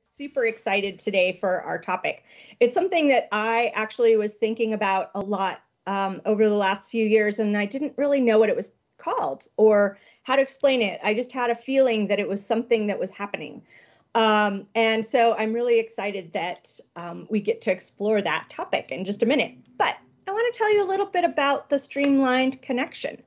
super excited today for our topic. It's something that I actually was thinking about a lot over the last few years, and I didn't really know what it was called or how to explain it. I just had a feeling that it was something that was happening. And so I'm really excited that we get to explore that topic in just a minute. But I want to tell you a little bit about the Streamlined Connection,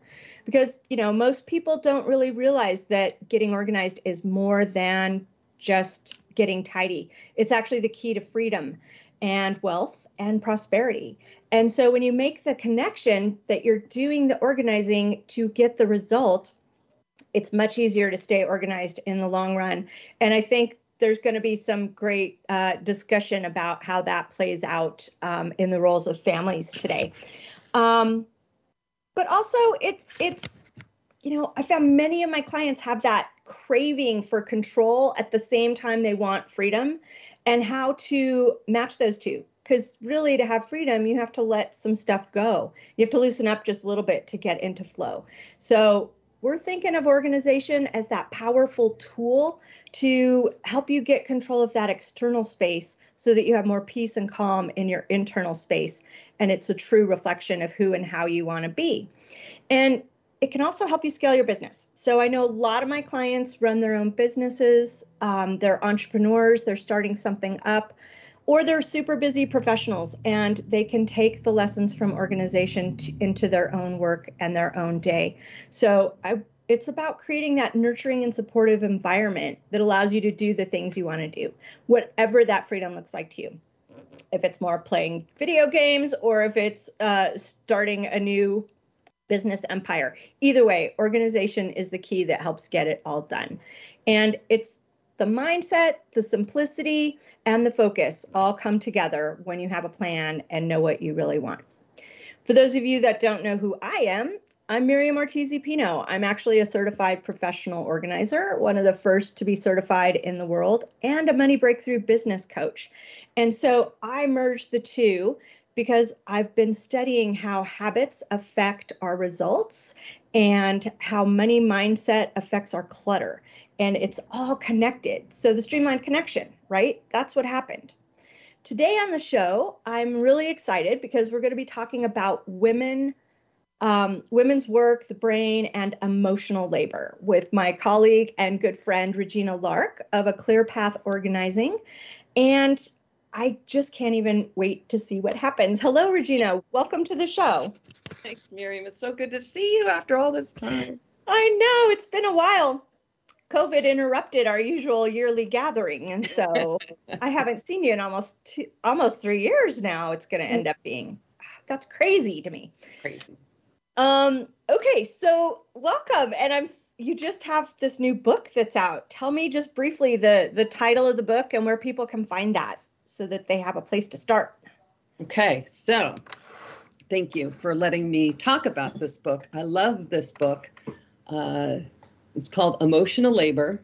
because, you know, most people don't really realize that getting organized is more than just getting tidy. It's actually the key to freedom and wealth and prosperity. And so when you make the connection that you're doing the organizing to get the result, it's much easier to stay organized in the long run. And I think there's going to be some great discussion about how that plays out in the roles of families today. But also it's, you know, I found many of my clients have that craving for control at the same time they want freedom, and how to match those two. Because really, to have freedom, you have to let some stuff go. You have to loosen up just a little bit to get into flow. So we're thinking of organization as that powerful tool to help you get control of that external space so that you have more peace and calm in your internal space. And it's a true reflection of who and how you want to be. And it can also help you scale your business. So I know a lot of my clients run their own businesses. They're entrepreneurs, they're starting something up, or they're super busy professionals, and they can take the lessons from organization into their own work and their own day. So it's about creating that nurturing and supportive environment that allows you to do the things you want to do, whatever that freedom looks like to you. If it's more playing video games, or if it's starting a new business empire. Either way, organization is the key that helps get it all done. And it's the mindset, the simplicity, and the focus all come together when you have a plan and know what you really want. For those of you that don't know who I am, I'm Miriam Ortiz y Pino. I'm actually a certified professional organizer, one of the first to be certified in the world, and a money breakthrough business coach. And so I merged the two because I've been studying how habits affect our results and how money mindset affects our clutter. And it's all connected. So the Streamlined Connection, right? That's what happened. Today on the show, I'm really excited because we're going to be talking about women, women's work, the brain, and emotional labor with my colleague and good friend, Regina Lark of A Clear Path Organizing. And I just can't even wait to see what happens. Hello, Regina. Welcome to the show. Thanks, Miriam. It's so good to see you after all this time. I know. It's been a while. COVID interrupted our usual yearly gathering, and so I haven't seen you in almost 3 years now. It's going to end up being. That's crazy to me. Crazy. Okay, so welcome. And you just have this new book that's out. Tell me just briefly the title of the book and where people can find that, so that they have a place to start. Okay, so thank you for letting me talk about this book. I love this book. It's called Emotional Labor,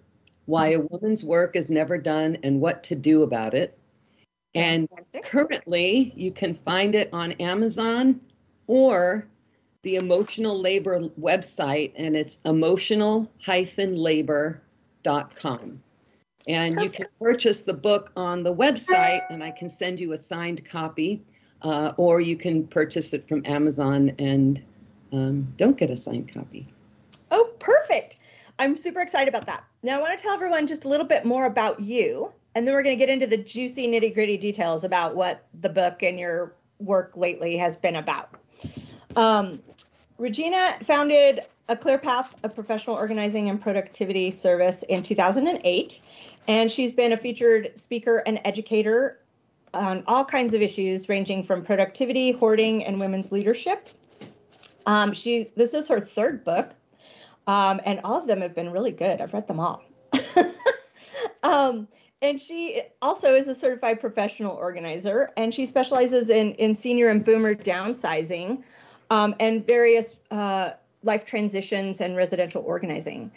Why a Woman's Work is Never Done and What to Do About It. And currently you can find it on Amazon or the Emotional Labor website, and it's emotional-labor.com. And you can purchase the book on the website, and I can send you a signed copy, or you can purchase it from Amazon and don't get a signed copy. Oh, perfect. I'm super excited about that. Now I want to tell everyone just a little bit more about you, and then we're going to get into the juicy nitty-gritty details about what the book and your work lately has been about. Regina founded A Clear Path, a professional organizing and productivity service, in 2008, and she's been a featured speaker and educator on all kinds of issues ranging from productivity, hoarding, and women's leadership. This is her third book. And all of them have been really good. I've read them all. And she also is a certified professional organizer, and she specializes in senior and boomer downsizing and various life transitions and residential organizing.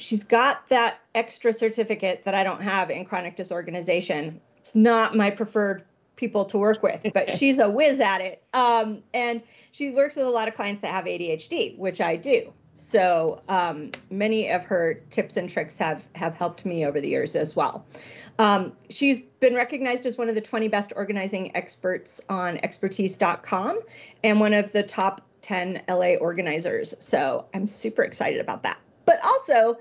She's got that extra certificate that I don't have in chronic disorganization. It's not my preferred people to work with, but she's a whiz at it. And she works with a lot of clients that have ADHD, which I do. So many of her tips and tricks have helped me over the years as well. She's been recognized as one of the 20 best organizing experts on expertise.com and one of the top 10 LA organizers. So I'm super excited about that. But also,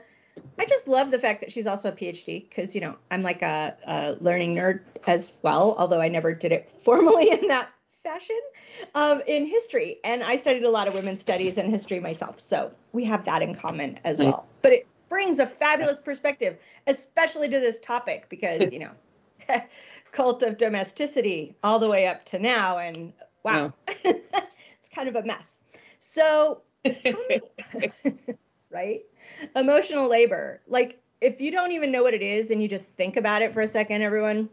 I just love the fact that she's also a PhD because, you know, I'm like a learning nerd as well, although I never did it formally in that fashion, in history. And I studied a lot of women's studies and history myself. So we have that in common as well. But it brings a fabulous perspective, especially to this topic, because, you know, cult of domesticity all the way up to now. And wow, it's kind of a mess. So tell me, right? Emotional labor. Like, if you don't even know what it is and you just think about it for a second, everyone,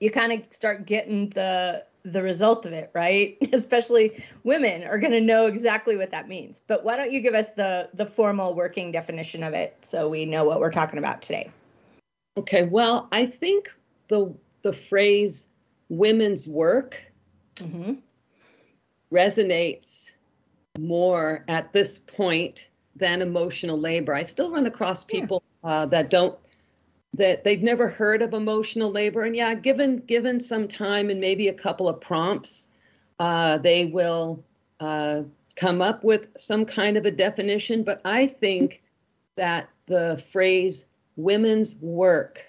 you kind of start getting the result of it, right? Especially women are going to know exactly what that means. But why don't you give us the formal working definition of it so we know what we're talking about today? Okay, well, I think the phrase women's work resonates more at this point than emotional labor. I still run across people that they've never heard of emotional labor. And yeah, given some time and maybe a couple of prompts, they will come up with some kind of a definition. But I think that the phrase women's work,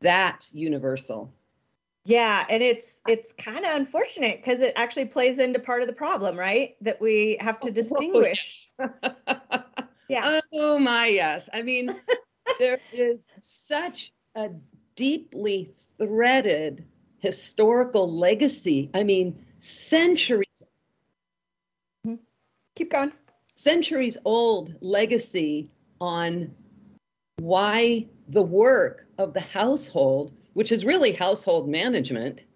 that's universal. Yeah, and it's kind of unfortunate because it actually plays into part of the problem, right? That we have to distinguish. Yeah. Oh my, yes. I mean, there is such a deeply threaded historical legacy. I mean, centuries. Keep going. Centuries old legacy on why the work of the household, which is really household management,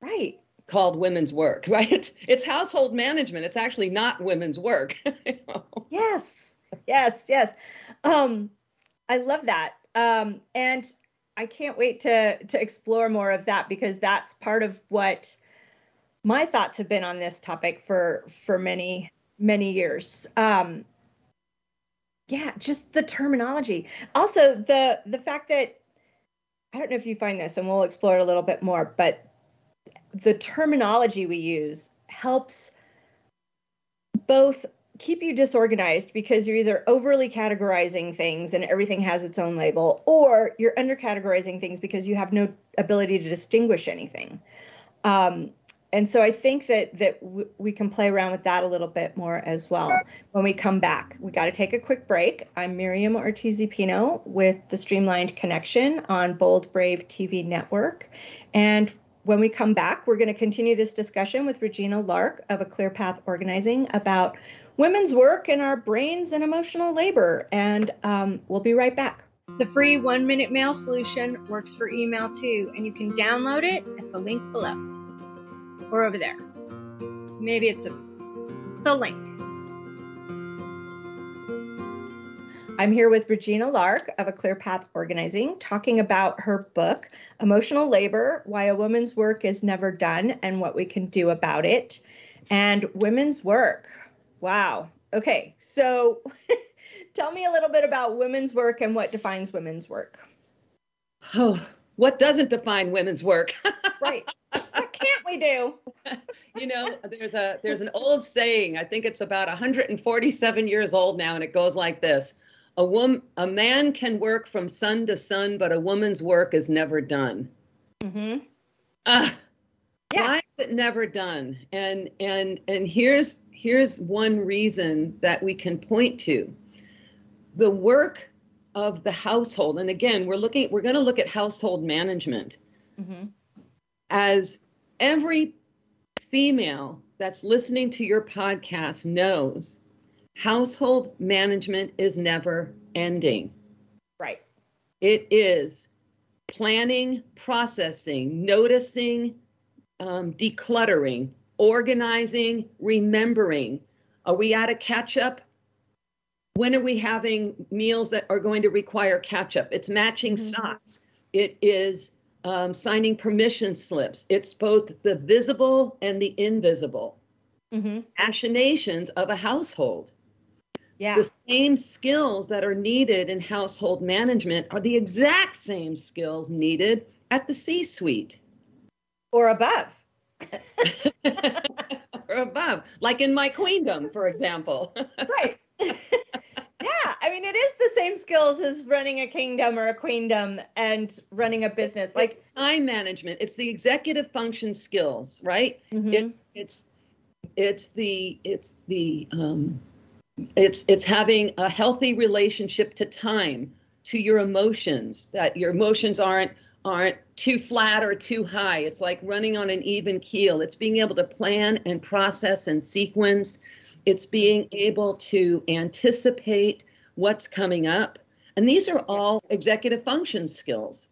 right? Called women's work, right? It's household management. It's actually not women's work. Yes. I love that. And I can't wait to explore more of that because that's part of what my thoughts have been on this topic for many, many years. Yeah, just the terminology. Also, the fact that, I don't know if you find this, and we'll explore it a little bit more, but the terminology we use helps both keep you disorganized because you're either overly categorizing things and everything has its own label, or you're under-categorizing things because you have no ability to distinguish anything. And so I think that we can play around with that a little bit more as well. When we come back, we got to take a quick break. I'm Miriam Ortiz y Pino with the Streamlined Connection on Bold Brave TV Network. And when we come back, we're going to continue this discussion with Regina Lark of A Clear Path Organizing about women's work and our brains and emotional labor. And we'll be right back. The free 1-minute mail solution works for email too, and you can download it at the link below. Or over there. Maybe it's the link. I'm here with Regina Lark of A Clear Path Organizing, talking about her book, Emotional Labor, Why a Woman's Work is Never Done and What We Can Do About It, and women's work. Wow. Okay, so tell me a little bit about women's work and what defines women's work. Oh, what doesn't define women's work? Right. What can't we do? You know, there's an old saying, I think it's about 147 years old now, and it goes like this. A man can work from sun to sun, but a woman's work is never done. Why is it never done? And here's one reason that we can point to. The work of the household, and again, we're going to look at household management. As every female that's listening to your podcast knows, household management is never ending. Right. It is planning, processing, noticing, decluttering, organizing, remembering. Are we at a catch-up? When are we having meals that are going to require catch-up? It's matching stocks. It is signing permission slips. It's both the visible and the invisible machinations of a household. Yeah. The same skills that are needed in household management are the exact same skills needed at the C-suite. Or above. Or above, like in my queendom, for example. Right. Yeah, I mean, it is the same skills as running a kingdom or a queendom and running a business. Like it's time management, it's the executive function skills, right? Mm-hmm. It's having a healthy relationship to time, to your emotions, that your emotions aren't too flat or too high. It's like running on an even keel. It's being able to plan and process and sequence. It's being able to anticipate what's coming up. And these are all executive function skills.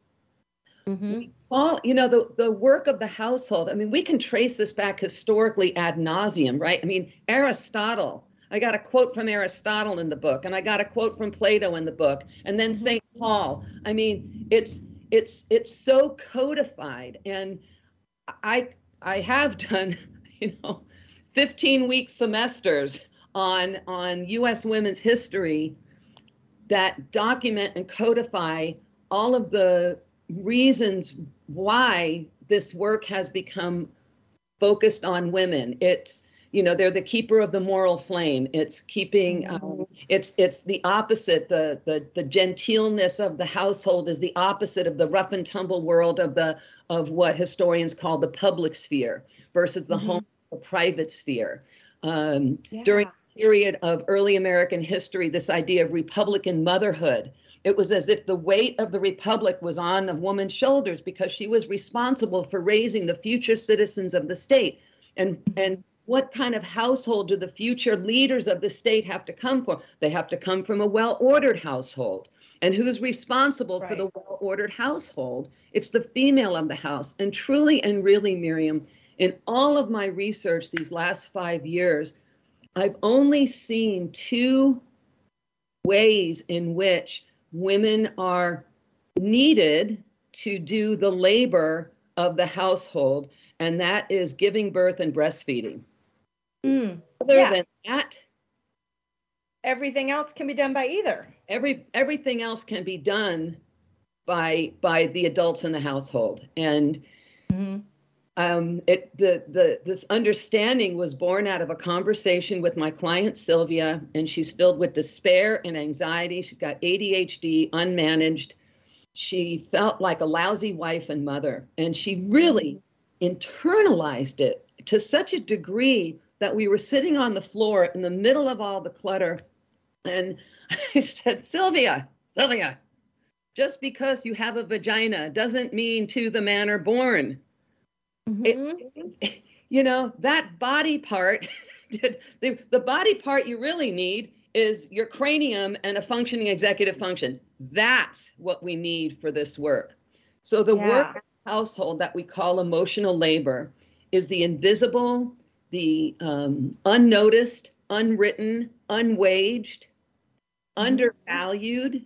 Mm-hmm. All, you know, the work of the household, I mean, we can trace this back historically ad nauseum, right? I mean, Aristotle, I got a quote from Aristotle in the book, and I got a quote from Plato in the book, and then St. Paul. I mean, it's so codified. And I have done, 15-week semesters on U.S. women's history that document and codify all of the reasons why this work has become focused on women. It's, they're the keeper of the moral flame. It's keeping, it's the opposite, the genteelness of the household is the opposite of the rough and tumble world of what historians call the public sphere versus the home. The private sphere. During the period of early American history, this idea of Republican motherhood, it was as if the weight of the Republic was on a woman's shoulders because she was responsible for raising the future citizens of the state. And what kind of household do the future leaders of the state have to come from? They have to come from a well-ordered household. And who's responsible for the well-ordered household? It's the female of the house. And truly and really, Miriam, in all of my research these last 5 years, I've only seen two ways in which women are needed to do the labor of the household, and that is giving birth and breastfeeding. Other than that, everything else can be done by either. Everything else can be done by the adults in the household. And this understanding was born out of a conversation with my client, Sylvia, and she's filled with despair and anxiety. She's got ADHD, unmanaged. She felt like a lousy wife and mother, and she really internalized it to such a degree that we were sitting on the floor in the middle of all the clutter, and I said, Sylvia, just because you have a vagina doesn't mean to the manner born. That body part, the body part you really need is your cranium and a functioning executive function. That's what we need for this work. So the work of the household that we call emotional labor is the invisible, the unnoticed, unwritten, unwaged, undervalued,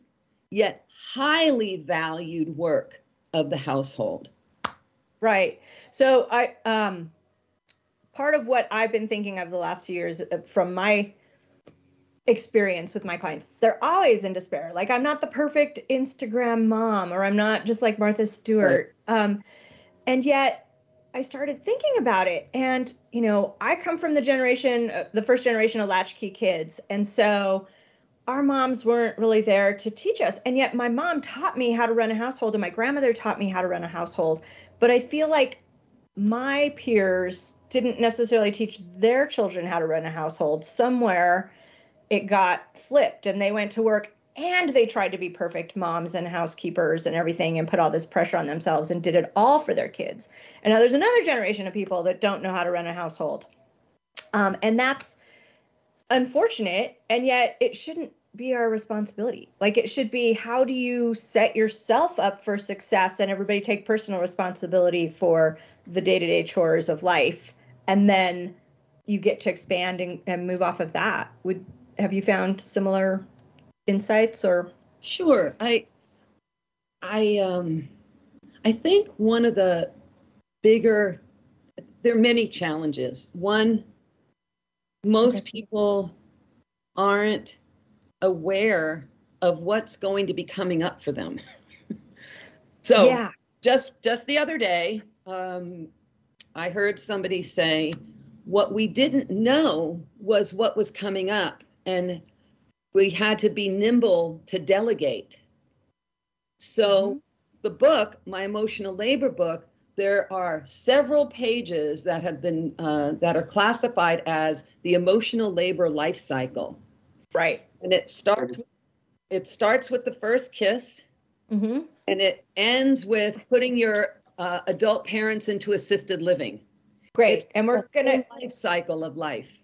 yet highly valued work of the household. Right. So I, part of what I've been thinking of the last few years from my experience with my clients, they're always in despair. Like, I'm not the perfect Instagram mom, or I'm not just like Martha Stewart. Right. And yet I started thinking about it, and, I come from the first generation of latchkey kids. And so our moms weren't really there to teach us. And yet my mom taught me how to run a household, and my grandmother taught me how to run a household. But I feel like my peers didn't necessarily teach their children how to run a household. Somewhere it got flipped, and they went to work and they tried to be perfect moms and housekeepers and everything and put all this pressure on themselves and did it all for their kids. And now there's another generation of people that don't know how to run a household. And that's unfortunate. And yet it shouldn't be our responsibility. Like, it should be, how do you set yourself up for success, and everybody take personal responsibility for the day-to-day chores of life, and then you get to expand and move off of that. Have you found similar insights or? Sure. I think one of the bigger, there are many challenges. One, most people aren't aware of what's going to be coming up for them. So yeah. just the other day, I heard somebody say, what we didn't know was what was coming up, and we had to be nimble to delegate. So mm-hmm. the book, my Emotional Labor book, there are several pages that have been, that are classified as the emotional labor life cycle. Right. And it starts with the first kiss, mm-hmm. and it ends with putting your adult parents into assisted living. Great. It's and we're going to life cycle of life.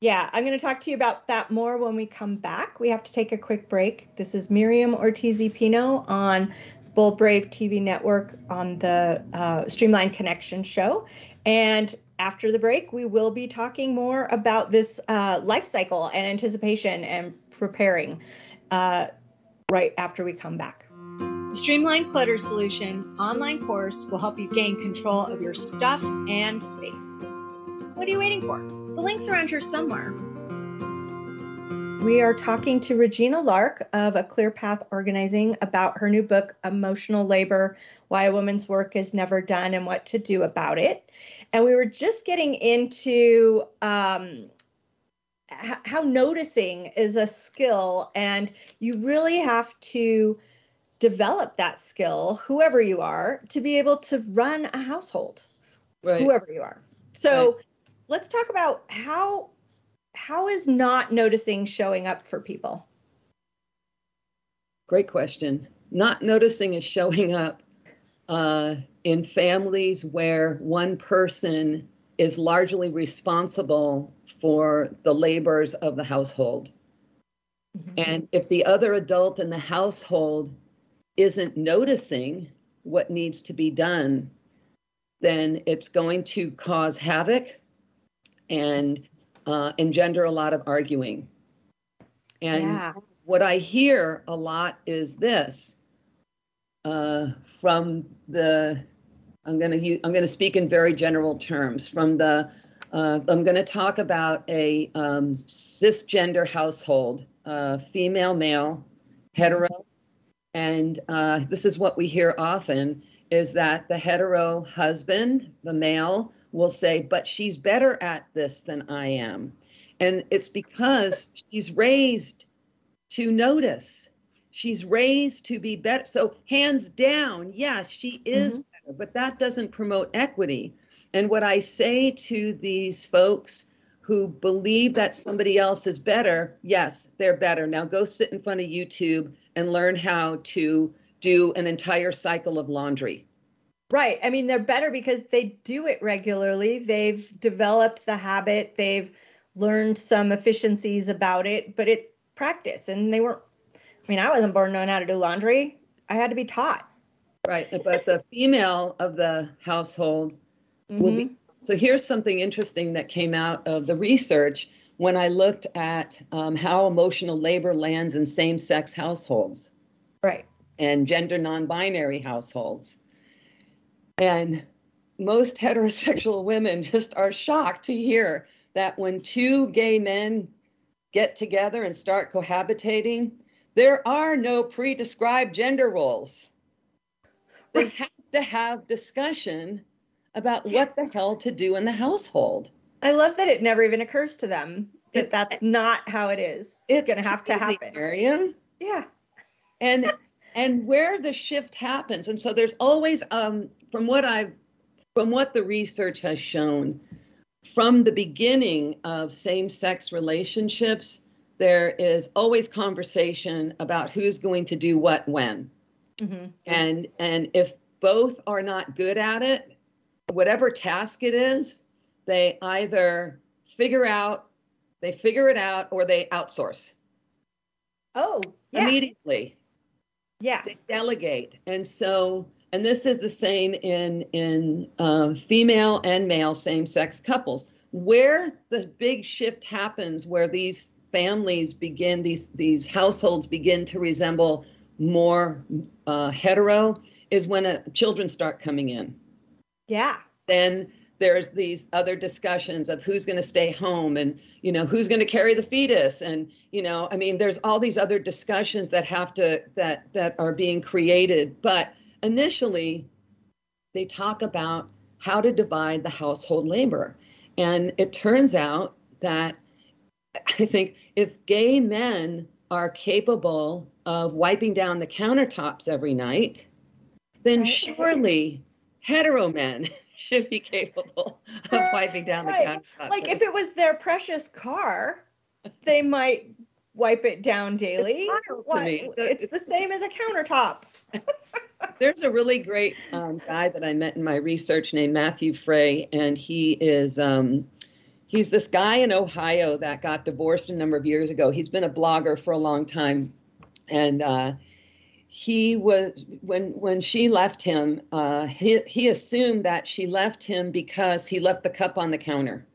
Yeah, I'm going to talk to you about that more when we come back. We have to take a quick break. This is Miriam Ortiz y Pino on Bold Brave TV Network on the Streamlined Connection show. And after the break, we will be talking more about this life cycle and anticipation and preparing right after we come back. The Streamlined Clutter Solution online course will help you gain control of your stuff and space. What are you waiting for? The links are on here somewhere. We are talking to Regina Lark of A Clear Path Organizing about her new book, Emotional Labor, Why a Woman's Work is Never Done and What to Do About It. And we were just getting into how noticing is a skill, and you really have to develop that skill, whoever you are, to be able to run a household, right. Whoever you are. So. Right. Let's talk about how is not noticing showing up for people? Great question. Not noticing is showing up in families where one person is largely responsible for the labors of the household. Mm-hmm. And if the other adult in the household isn't noticing what needs to be done, then it's going to cause havoc and engender a lot of arguing. And yeah. What I hear a lot is this from the, I'm going to speak in very general terms, from the, I'm going to talk about a cisgender household, female, male, hetero. And this is what we hear often, is that the hetero husband, the male, will say, but she's better at this than I am. And it's because she's raised to notice. She's raised to be better. So hands down, yes, she is mm-hmm. better, but that doesn't promote equity. And what I say to these folks who believe that somebody else is better, yes, they're better. Now go sit in front of YouTube and learn how to do an entire cycle of laundry. Right. I mean, they're better because they do it regularly. They've developed the habit. They've learned some efficiencies about it, but it's practice. And they weren't, I mean, I wasn't born knowing how to do laundry. I had to be taught. Right. But the female of the household will mm-hmm. be. So here's something interesting that came out of the research when I looked at how emotional labor lands in same-sex households. Right. And gender non-binary households. And most heterosexual women just are shocked to hear that when two gay men get together and start cohabitating, there are no pre-described gender roles. They have to have discussion about what the hell to do in the household. I love that it never even occurs to them that that's not how it is. It's going to have to happen. Miriam. Yeah. And where the shift happens. And so there's always, from what the research has shown, from the beginning of same-sex relationships, there is always conversation about who's going to do what when. Mm-hmm. And if both are not good at it, whatever task it is, they either figure it out, or they outsource. Oh, yeah. Immediately. Yeah. They delegate. And so, and this is the same in female and male same-sex couples. Where the big shift happens, where these families begin, these households begin to resemble more hetero, is when children start coming in. Yeah. Then there's these other discussions of who's going to stay home and, you know, who's going to carry the fetus. And, you know, I mean, there's all these other discussions that have to, that are being created. But initially, they talk about how to divide the household labor. And it turns out that I think if gay men are capable of wiping down the countertops every night, then surely hetero men should be capable of wiping down the countertops. Like if it was their precious car, they might wipe it down daily. It's the same as a countertop. There's a really great guy that I met in my research named Matthew Frey, and he is he's this guy in Ohio that got divorced a number of years ago. He's been a blogger for a long time, and he was when she left him, he assumed that she left him because he left the cup on the counter.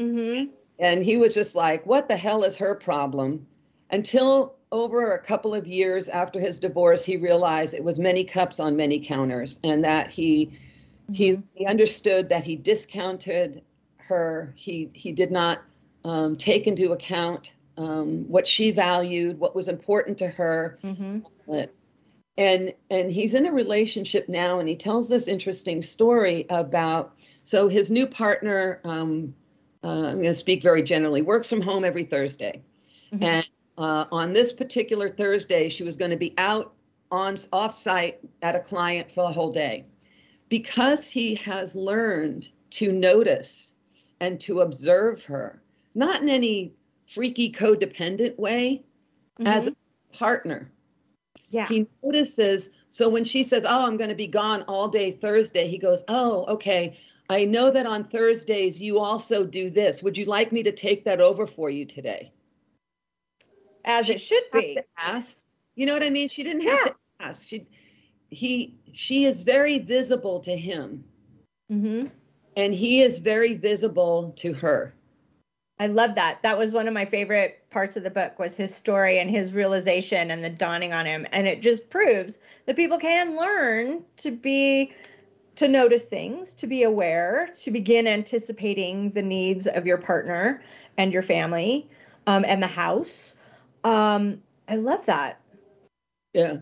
Mm-hmm. And he was just like, "What the hell is her problem?" Until over a couple of years after his divorce, he realized it was many cups on many counters, and that he understood that he discounted her. He did not take into account what she valued, what was important to her. Mm-hmm. And he's in a relationship now, and he tells this interesting story about, so his new partner, I'm going to speak very generally, works from home every Thursday. Mm-hmm. And on this particular Thursday, she was going to be out off-site at a client for the whole day. Because he has learned to notice and to observe her, not in any freaky codependent way, mm-hmm. as a partner. Yeah. He notices, so when she says, "Oh, I'm going to be gone all day Thursday," he goes, "Oh, okay, I know that on Thursdays you also do this. Would you like me to take that over for you today?" As she it should be asked. You know what I mean? She didn't have to ask. She is very visible to him. Mm-hmm. And he is very visible to her. I love that. That was one of my favorite parts of the book, was his story and his realization and the dawning on him. And it just proves that people can learn to notice things, to be aware, to begin anticipating the needs of your partner and your family and the house. I love that. Yeah.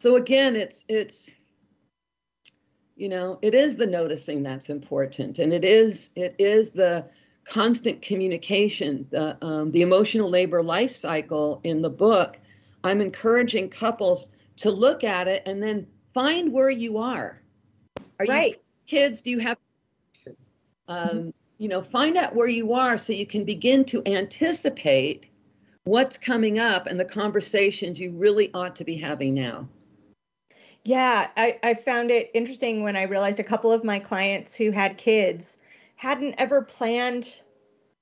So again, it's, you know, it is the noticing that's important, and it is the constant communication, the emotional labor life cycle. In the book, I'm encouraging couples to look at it and then find where you are. Are you kids? Do you have kids? You know, find out where you are so you can begin to anticipate what's coming up and the conversations you really ought to be having now. Yeah, I found it interesting when I realized a couple of my clients who had kids hadn't ever planned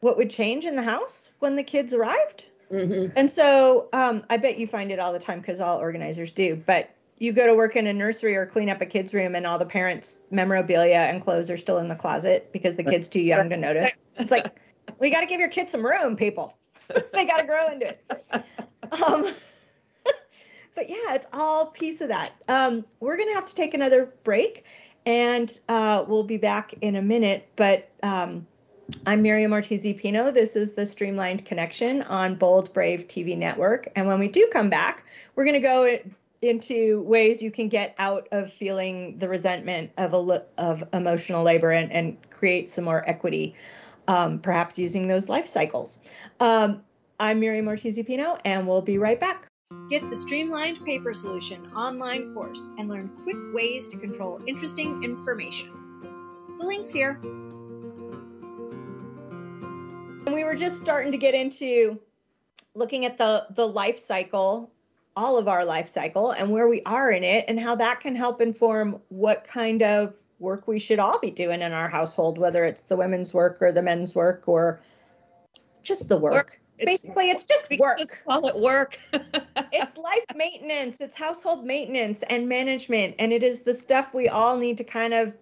what would change in the house when the kids arrived. Mm-hmm. And so I bet you find it all the time, because all organizers do, but you go to work in a nursery or clean up a kid's room, and all the parents' memorabilia and clothes are still in the closet because the kid's too young to notice. It's like, we got to give your kids some room, people. They got to grow into it. But yeah, it's all piece of that. We're going to have to take another break, and we'll be back in a minute. But I'm Miriam Ortiz y Pino. This is the Streamlined Connection on Bold Brave TV Network. And when we do come back, we're going to go into ways you can get out of feeling the resentment of emotional labor and create some more equity. Perhaps using those life cycles. I'm Miriam Ortiz y Pino, and we'll be right back. Get the Streamlined Paper Solution online course and learn quick ways to control interesting information. The link's here. And we were just starting to get into looking at the life cycle, all of our life cycle, and where we are in it, and how that can help inform what kind of work we should all be doing in our household, whether it's the women's work or the men's work or just the work. Basically, it's just work. Just call it work. It's life maintenance. It's household maintenance and management. And it is the stuff we all need to kind of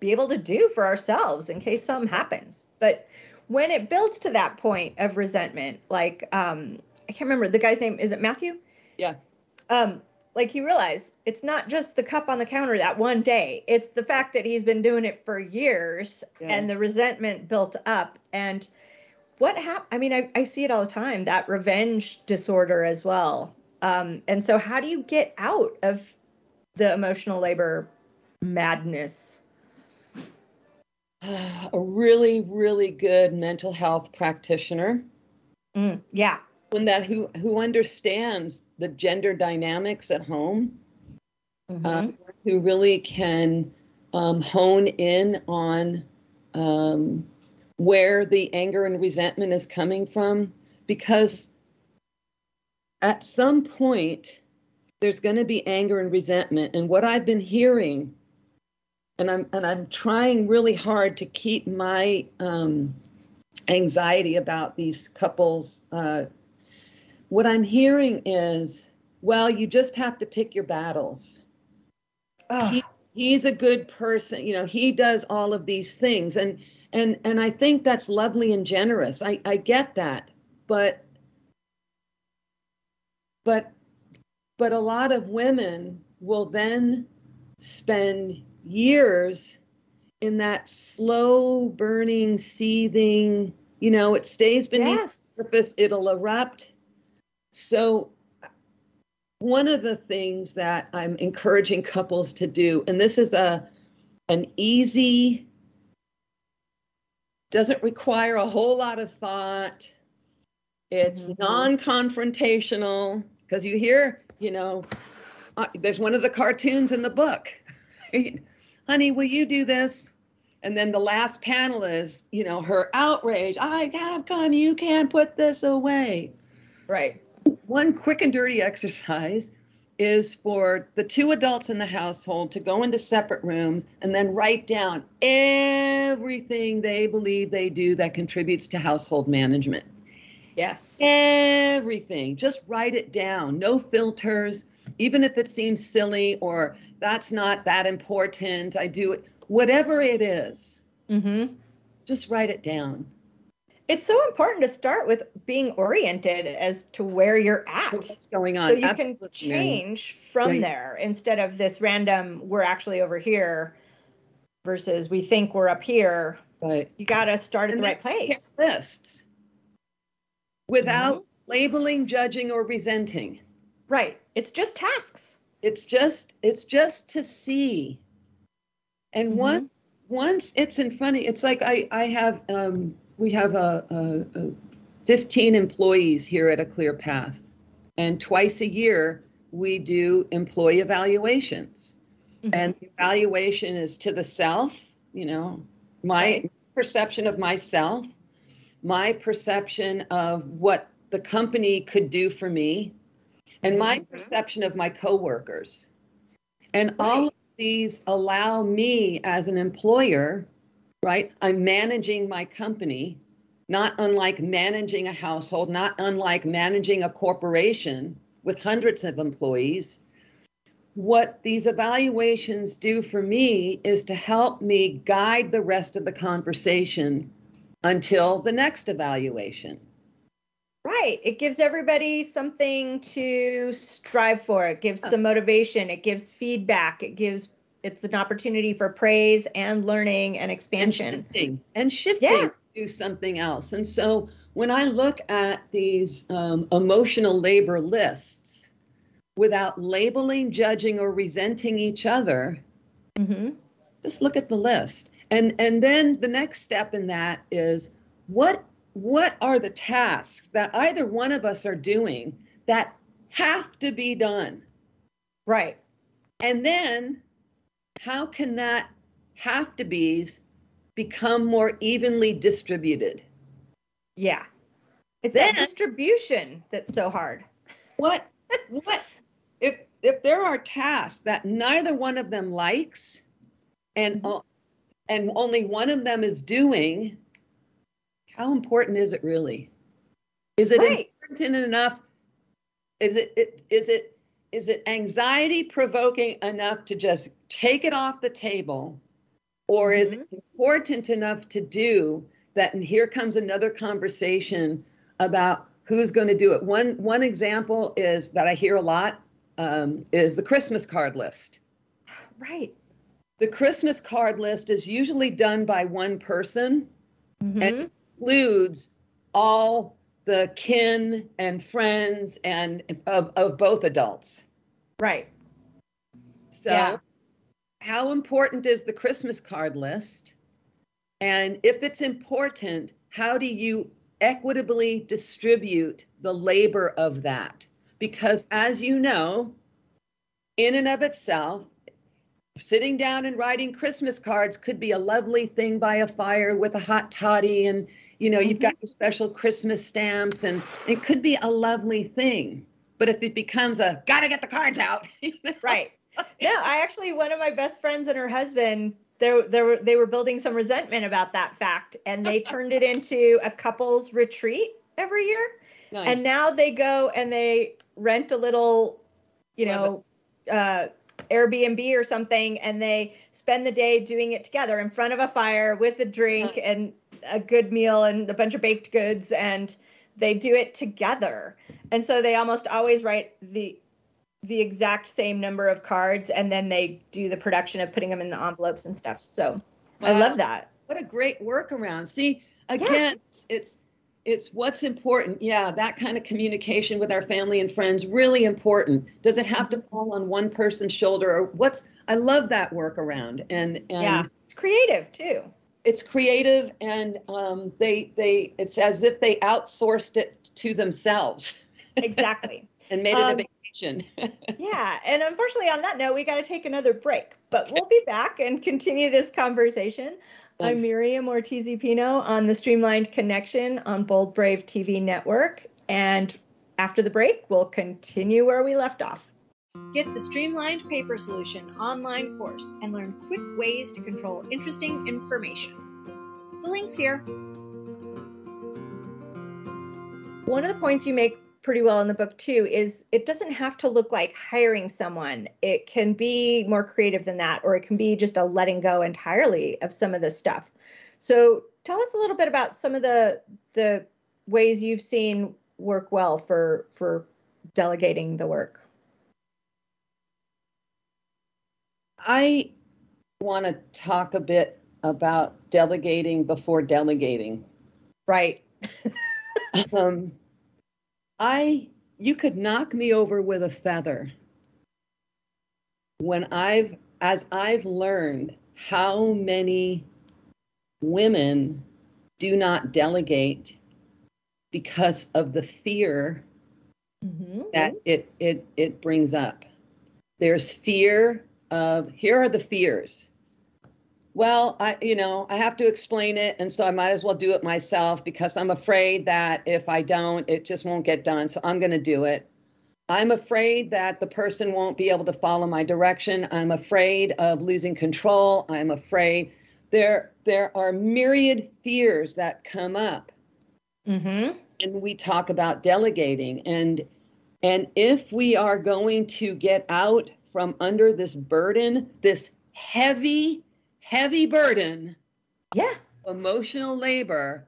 be able to do for ourselves in case something happens. But when it builds to that point of resentment, like I can't remember the guy's name. Is it Matthew? Yeah. like he realized it's not just the cup on the counter that one day. It's the fact that he's been doing it for years and the resentment built up. And what happened? I mean, I see it all the time, that revenge disorder as well. And so how do you get out of the emotional labor madness? A really, really good mental health practitioner. Yeah. One that who understands the gender dynamics at home, who really can hone in on where the anger and resentment is coming from, because at some point there's going to be anger and resentment. And what I've been hearing, and I'm trying really hard to keep my anxiety about these couples. What I'm hearing is, well, you just have to pick your battles. Oh. He's a good person. You know, he does all of these things. And I think that's lovely and generous. I get that. But a lot of women will then spend years in that slow burning, seething, you know, it stays beneath the surface, it'll erupt. So one of the things that I'm encouraging couples to do, and this is an easy, doesn't require a whole lot of thought. It's non-confrontational, because you hear, you know, there's one of the cartoons in the book. Honey, will you do this? And then the last panel is, you know, her outrage. How come you can't put this away? Right. One quick and dirty exercise is for the two adults in the household to go into separate rooms and then write down everything they believe they do that contributes to household management. Yes. Everything. Just write it down. No filters. Even if it seems silly or that's not that important, I do it. Whatever it is, just write it down. It's so important to start with being oriented as to where you're at. So what's going on? So you can change from there instead of this random, we're actually over here versus we think we're up here. Right. You got to start at the right place. Lists without labeling, judging, or resenting. Right. It's just tasks. It's just to see. And once it's in front of you, it's like I have, we have 15 employees here at A Clear Path, and twice a year we do employee evaluations. And the evaluation is to the self, you know, my perception of myself, my perception of what the company could do for me, and my perception of my coworkers. And all of these allow me as an employer, right? I'm managing my company, not unlike managing a household, not unlike managing a corporation with hundreds of employees. What these evaluations do for me is to help me guide the rest of the conversation until the next evaluation. Right. It gives everybody something to strive for. It gives some motivation. It gives feedback. It's an opportunity for praise and learning and expansion. And shifting to something else. And so when I look at these emotional labor lists, without labeling, judging, or resenting each other, just look at the list. And then the next step in that is, what are the tasks that either one of us are doing that have to be done? Right. And then how can that have to be's become more evenly distributed? Yeah. It's that distribution that's so hard. What if there are tasks that neither one of them likes and only one of them is doing, how important is it really? Is it important enough? Is it anxiety provoking enough to just take it off the table, or is it important enough to do that? And here comes another conversation about who's going to do it. One example is that I hear a lot is the Christmas card list. Right. The Christmas card list is usually done by one person and includes all the kin and friends and of both adults. Right. So how important is the Christmas card list? And if it's important, how do you equitably distribute the labor of that? Because as you know, in and of itself, sitting down and writing Christmas cards could be a lovely thing by a fire with a hot toddy, and you know, you've got your special Christmas stamps, and it could be a lovely thing. But if it becomes a, gotta get the cards out. You know? Right. No, I actually, one of my best friends and her husband, they were building some resentment about that fact, and they turned it into a couples retreat every year. Nice. And now they go and they rent a little, you know, Airbnb or something, and they spend the day doing it together in front of a fire with a drink and a good meal and a bunch of baked goods, and they do it together. And so they almost always write the exact same number of cards, and then they do the production of putting them in the envelopes and stuff. So I love that. What a great workaround. See, again, it's what's important. Yeah, that kind of communication with our family and friends, really important. Does it have to fall on one person's shoulder? Or what's? I love that workaround. And yeah, it's creative too. It's creative, and it's as if they outsourced it to themselves. Exactly. And made it a vacation. Yeah, and unfortunately on that note, we got to take another break, but we'll be back and continue this conversation. I'm Miriam Ortiz y Pino on the Streamlined Connection on Bold Brave TV Network. And after the break, we'll continue where we left off. Get the Streamlined Paper Solution online course and learn quick ways to control interesting information. The link's here. One of the points you make pretty well in the book too is it doesn't have to look like hiring someone. It can be more creative than that, or it can be just a letting go entirely of some of the stuff. So tell us a little bit about some of the ways you've seen work well for delegating the work. I want to talk a bit about delegating before delegating. Right. You could knock me over with a feather when I've learned how many women do not delegate because of the fear that it brings up. There's fear of, here are the fears. Well, I have to explain it, and so I might as well do it myself because I'm afraid that if I don't, it just won't get done, so I'm going to do it. I'm afraid that the person won't be able to follow my direction. I'm afraid of losing control. I'm afraid. There are myriad fears that come up. And we talk about delegating, and if we are going to get out from under this burden, this heavy burden, emotional labor,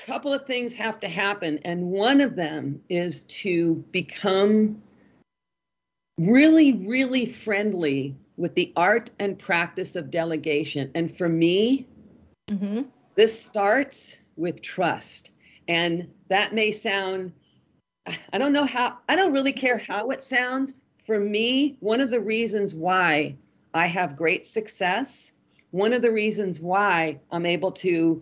a couple of things have to happen. And one of them is to become really, really friendly with the art and practice of delegation. And for me, this starts with trust. And that may sound, I don't really care how it sounds. For me, one of the reasons why I have great success, one of the reasons why I'm able to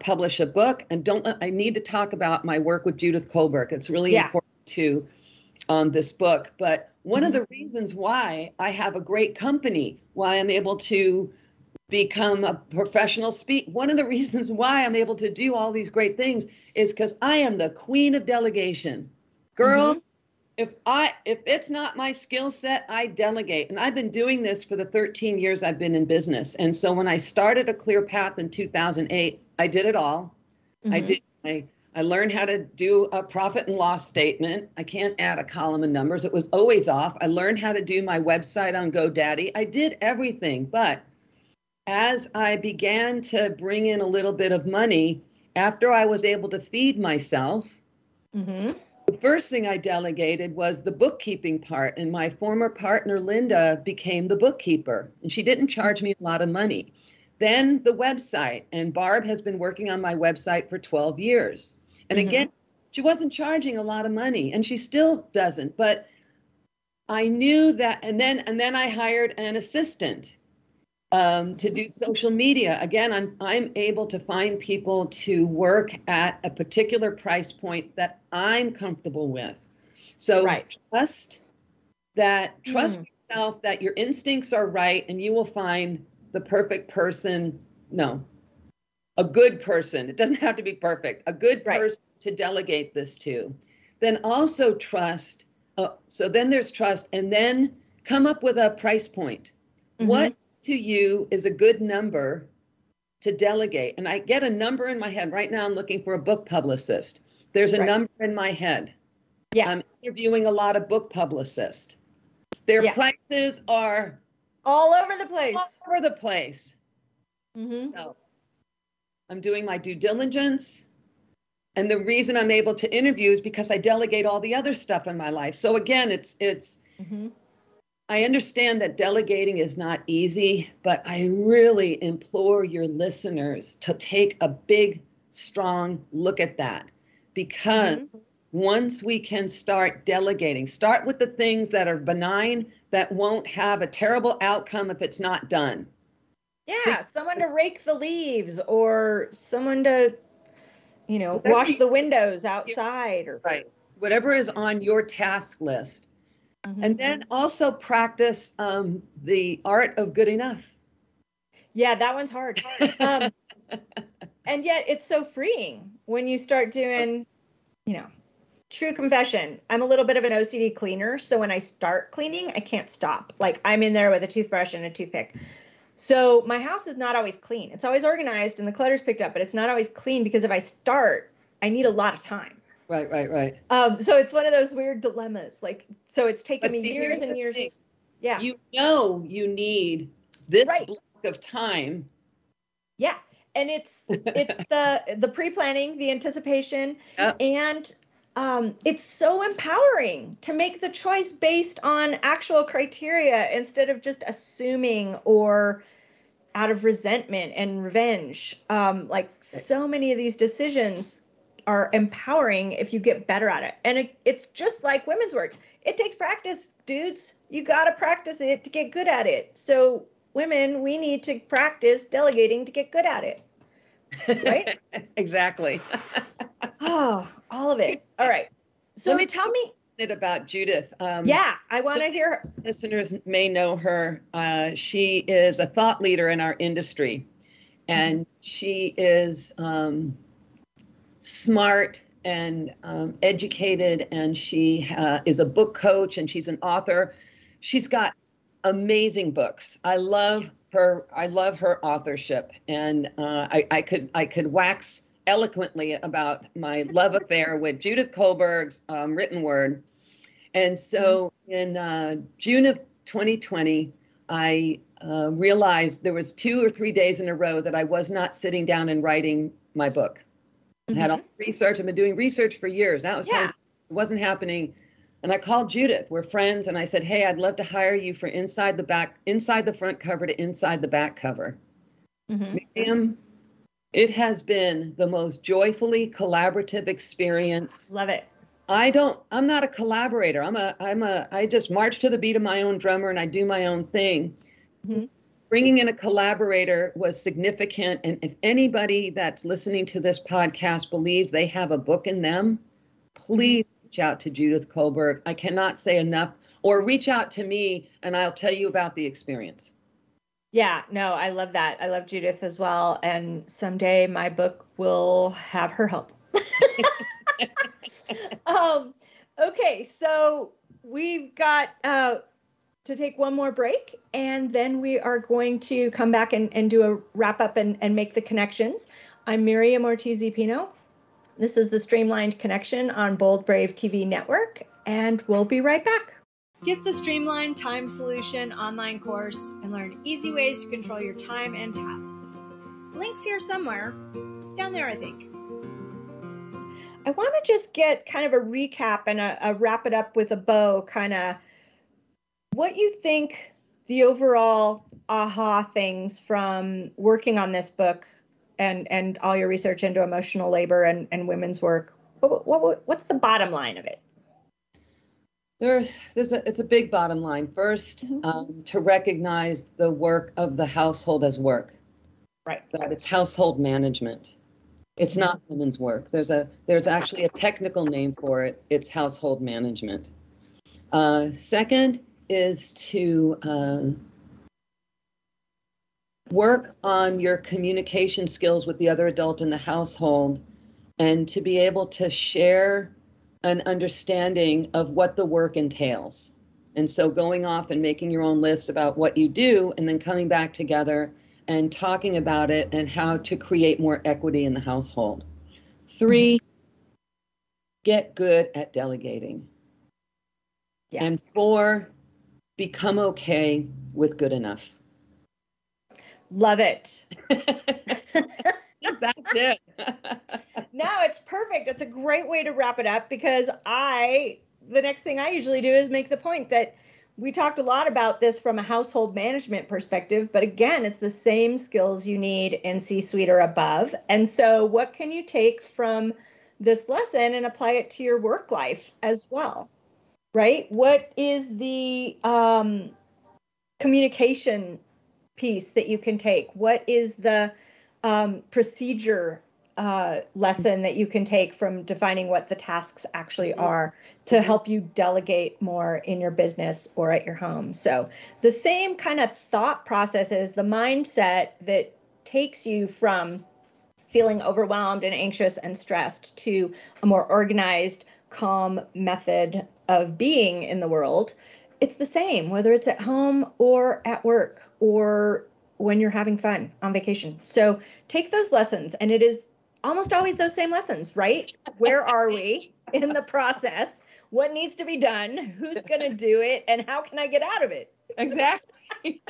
publish a book, and I need to talk about my work with Judith Kolberg. It's really important to this book. But one of the reasons why I have a great company, why I'm able to become a professional speaker, one of the reasons why I'm able to do all these great things is because I am the queen of delegation. Girl, if it's not my skill set, I delegate. And I've been doing this for the 13 years I've been in business. And so when I started A Clear Path in 2008, I did it all. I learned how to do a profit and loss statement. I can't add a column of numbers. It was always off. I learned how to do my website on GoDaddy. I did everything. But as I began to bring in a little bit of money, after I was able to feed myself, The first thing I delegated was the bookkeeping part, and my former partner, Linda, became the bookkeeper, and she didn't charge me a lot of money. Then the website, and Barb has been working on my website for 12 years. And again, she wasn't charging a lot of money, and she still doesn't, but I knew that, and then I hired an assistant to do social media. Again, I'm able to find people to work at a particular price point that I'm comfortable with. So trust yourself that your instincts are right, and you will find the perfect person. No, a good person. It doesn't have to be perfect. A good person to delegate this to. Then also trust. So then there's trust, and then come up with a price point. What to you is a good number to delegate? And I get a number in my head. Right now I'm looking for a book publicist. There's a number in my head. Yeah. I'm interviewing a lot of book publicists. Their prices are all over the place. All over the place. So I'm doing my due diligence. And the reason I'm able to interview is because I delegate all the other stuff in my life. So again, it's I understand that delegating is not easy, but I really implore your listeners to take a big, strong look at that, because once we can start delegating, start with the things that are benign, that won't have a terrible outcome if it's not done. Yeah, someone to rake the leaves, or someone to, you know, wash the windows outside, or whatever is on your task list. And then also practice the art of good enough. Yeah, that one's hard. And yet it's so freeing when you start doing, you know, true confession. I'm a little bit of an OCD cleaner. So when I start cleaning, I can't stop. Like, I'm in there with a toothbrush and a toothpick. So my house is not always clean. It's always organized and the clutter's picked up, but it's not always clean, because if I start, I need a lot of time. Right. So it's one of those weird dilemmas. Like, so it's taken me years and years. Yeah. You know, you need this block of time. Yeah. And it's the pre-planning, the anticipation, and it's so empowering to make the choice based on actual criteria instead of just assuming or out of resentment and revenge. Like, so many of these decisions are empowering if you get better at it. And it's just like women's work. It takes practice, dudes. You got to practice it to get good at it. So women, we need to practice delegating to get good at it. Right? Exactly. Oh, all of it. All right. So tell me about Judith. I want to hear her. Listeners may know her. She is a thought leader in our industry, and she is smart and educated, and she is a book coach, and she's an author. She's got amazing books. I love her authorship, and I could wax eloquently about my love affair with Judith Kolberg's written word. And so in June of 2020, I realized there was 2 or 3 days in a row that I was not sitting down and writing my book. I had all the research. I've been doing research for years. Now it wasn't happening. And I called Judith. We're friends. And I said, hey, I'd love to hire you for inside the front cover to inside the back cover. Miriam, it has been the most joyfully collaborative experience. Love it. I'm not a collaborator. I just march to the beat of my own drummer, and I do my own thing. Bringing in a collaborator was significant. And if anybody that's listening to this podcast believes they have a book in them, please reach out to Judith Kolberg. I cannot say enough, or reach out to me and I'll tell you about the experience. Yeah, no, I love that. I love Judith as well. And someday my book will have her help. Okay, so we've got to take one more break, and then we are going to come back and do a wrap up and make the connections. I'm Miriam Ortiz y Pino. This is the Streamlined Connection on Bold Brave TV Network, and we'll be right back. Get the Streamlined Time Solution online course and learn easy ways to control your time and tasks. Links here somewhere. Down there, I think. I want to just get kind of a recap and a wrap it up with a bow, kind of what you think the overall aha things from working on this book and all your research into emotional labor and women's work. What's the bottom line of it? It's a big bottom line. First, to recognize the work of the household as work. Right. That it's household management. It's not women's work. There's actually a technical name for it. It's household management. Second is to work on your communication skills with the other adult in the household, and to be able to share an understanding of what the work entails. And so going off and making your own list about what you do, and then coming back together and talking about it and how to create more equity in the household. 3, get good at delegating. Yeah. And 4, become okay with good enough. Love it. That's it. No, it's perfect. It's a great way to wrap it up, because the next thing I usually do is make the point that we talked a lot about this from a household management perspective, but again, it's the same skills you need in C-suite or above. And so what can you take from this lesson and apply it to your work life as well, right? What is the communication piece that you can take? What is the procedure lesson that you can take from defining what the tasks actually are to help you delegate more in your business or at your home? So the same kind of thought processes, the mindset that takes you from feeling overwhelmed and anxious and stressed to a more organized, calm method of being in the world. It's the same, whether it's at home or at work or when you're having fun on vacation. So take those lessons, and it is almost always those same lessons, right? Where are we in the process? What needs to be done? Who's going to do it? And how can I get out of it? Exactly.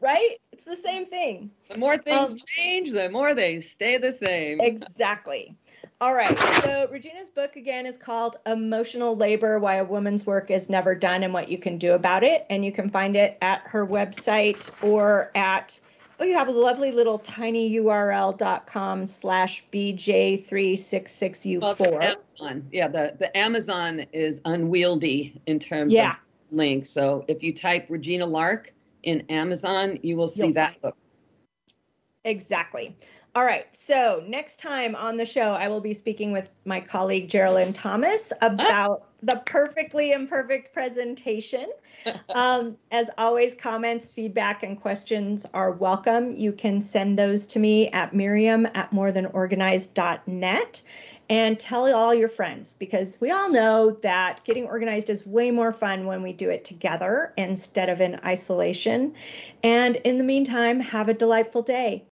Right? It's the same thing. The more things change, the more they stay the same. Exactly. All right. So Regina's book, again, is called Emotional Labor, Why a Woman's Work is Never Done and What You Can Do About It. And you can find it at her website or at you have a lovely little tiny url.com/bj366u4. Amazon. Yeah, the Amazon is unwieldy in terms of links. So if you type Regina Lark in Amazon, you will see that book. Exactly. All right. So next time on the show, I will be speaking with my colleague Geraldine Thomas about the perfectly imperfect presentation. As always, comments, feedback, and questions are welcome. You can send those to me at miriam@morethanorganized.net, and tell all your friends, because we all know that getting organized is way more fun when we do it together instead of in isolation. And in the meantime, have a delightful day.